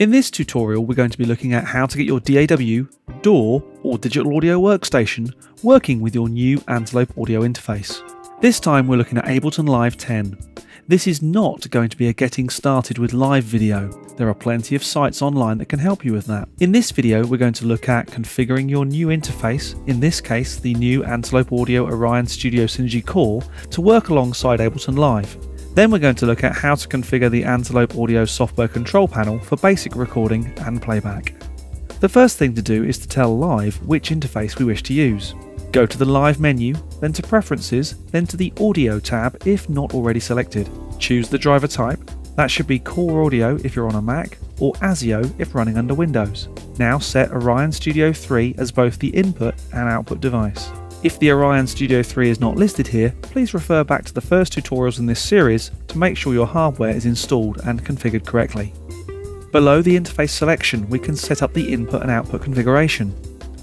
In this tutorial, we're going to be looking at how to get your DAW, DAW, or Digital Audio Workstation working with your new Antelope Audio interface. This time we're looking at Ableton Live 10. This is not going to be a getting started with live video. There are plenty of sites online that can help you with that. In this video, we're going to look at configuring your new interface, in this case, the new Antelope Audio Orion Studio Synergy Core, to work alongside Ableton Live. Then we're going to look at how to configure the Antelope Audio software control panel for basic recording and playback. The first thing to do is to tell Live which interface we wish to use. Go to the Live menu, then to Preferences, then to the Audio tab if not already selected. Choose the driver type, that should be Core Audio if you're on a Mac, or ASIO if running under Windows. Now set Orion Studio 3 as both the input and output device. If the Orion Studio 3 is not listed here, please refer back to the first tutorials in this series to make sure your hardware is installed and configured correctly. Below the interface selection, we can set up the input and output configuration.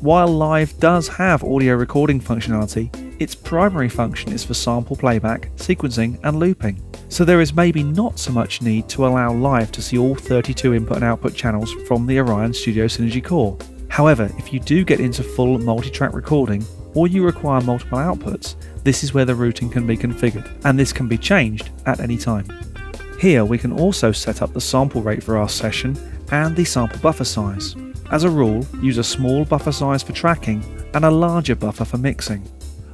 While Live does have audio recording functionality, its primary function is for sample playback, sequencing and looping, so there is maybe not so much need to allow Live to see all 32 input and output channels from the Orion Studio Synergy Core. However, if you do get into full multi-track recording, or you require multiple outputs, this is where the routing can be configured, and this can be changed at any time. Here we can also set up the sample rate for our session and the sample buffer size. As a rule, use a small buffer size for tracking and a larger buffer for mixing.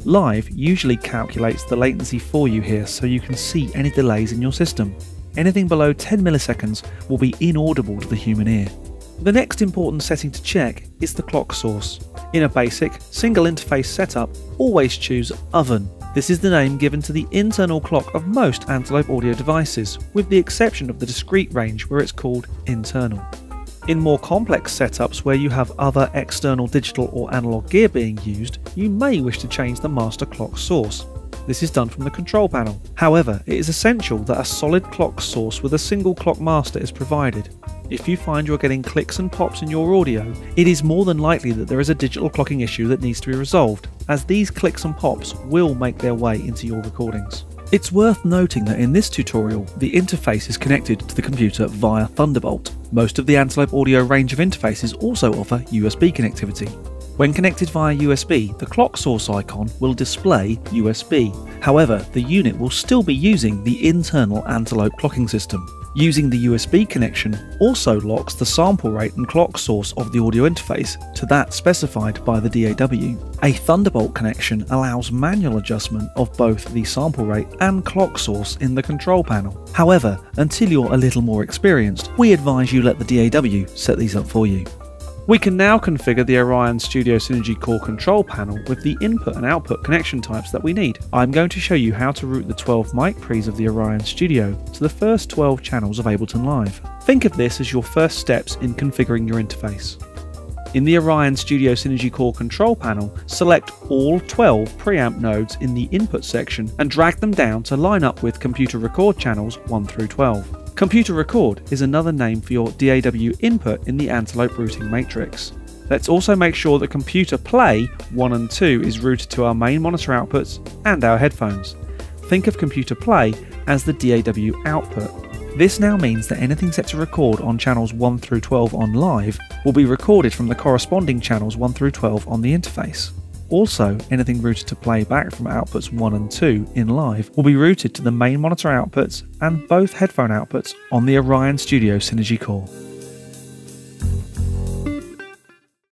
Live usually calculates the latency for you here so you can see any delays in your system. Anything below 10 milliseconds will be inaudible to the human ear. The next important setting to check is the clock source. In a basic, single interface setup, always choose Oven. This is the name given to the internal clock of most Antelope Audio devices, with the exception of the discrete range where it's called internal. In more complex setups where you have other external digital or analog gear being used, you may wish to change the master clock source. This is done from the control panel. However, it is essential that a solid clock source with a single clock master is provided. If you find you're getting clicks and pops in your audio, it is more than likely that there is a digital clocking issue that needs to be resolved, as these clicks and pops will make their way into your recordings. It's worth noting that in this tutorial, the interface is connected to the computer via Thunderbolt. Most of the Antelope Audio range of interfaces also offer USB connectivity. When connected via USB, the clock source icon will display USB. However, the unit will still be using the internal Antelope clocking system. Using the USB connection also locks the sample rate and clock source of the audio interface to that specified by the DAW. A Thunderbolt connection allows manual adjustment of both the sample rate and clock source in the control panel. However, until you're a little more experienced, we advise you let the DAW set these up for you. We can now configure the Orion Studio Synergy Core control panel with the input and output connection types that we need. I'm going to show you how to route the 12 mic pre's of the Orion Studio to the first 12 channels of Ableton Live. Think of this as your first steps in configuring your interface. In the Orion Studio Synergy Core control panel, select all 12 preamp nodes in the input section and drag them down to line up with computer record channels 1 through 12. Computer record is another name for your DAW input in the Antelope routing matrix. Let's also make sure that computer play 1 and 2 is routed to our main monitor outputs and our headphones. Think of computer play as the DAW output. This now means that anything set to record on channels 1 through 12 on Live will be recorded from the corresponding channels 1 through 12 on the interface. Also, anything routed to playback from outputs 1 and 2 in Live will be routed to the main monitor outputs and both headphone outputs on the Orion Studio Synergy Core.